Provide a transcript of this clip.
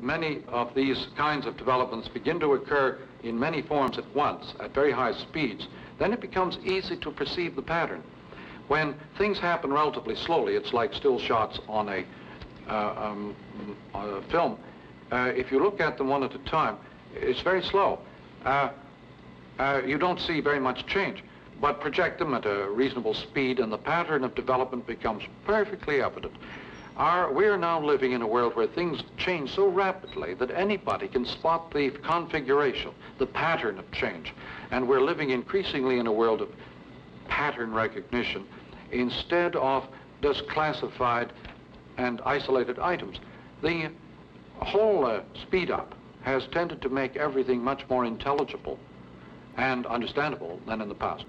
Many of these kinds of developments begin to occur in many forms at once, at very high speeds. Then it becomes easy to perceive the pattern. When things happen relatively slowly, it's like still shots on a film. If you look at them one at a time, it's very slow. You don't see very much change, but project them at a reasonable speed and the pattern of development becomes perfectly evident. We're now living in a world where things change so rapidly that anybody can spot the configuration, the pattern of change. And we're living increasingly in a world of pattern recognition instead of just classified and isolated items. The whole speed up has tended to make everything much more intelligible and understandable than in the past.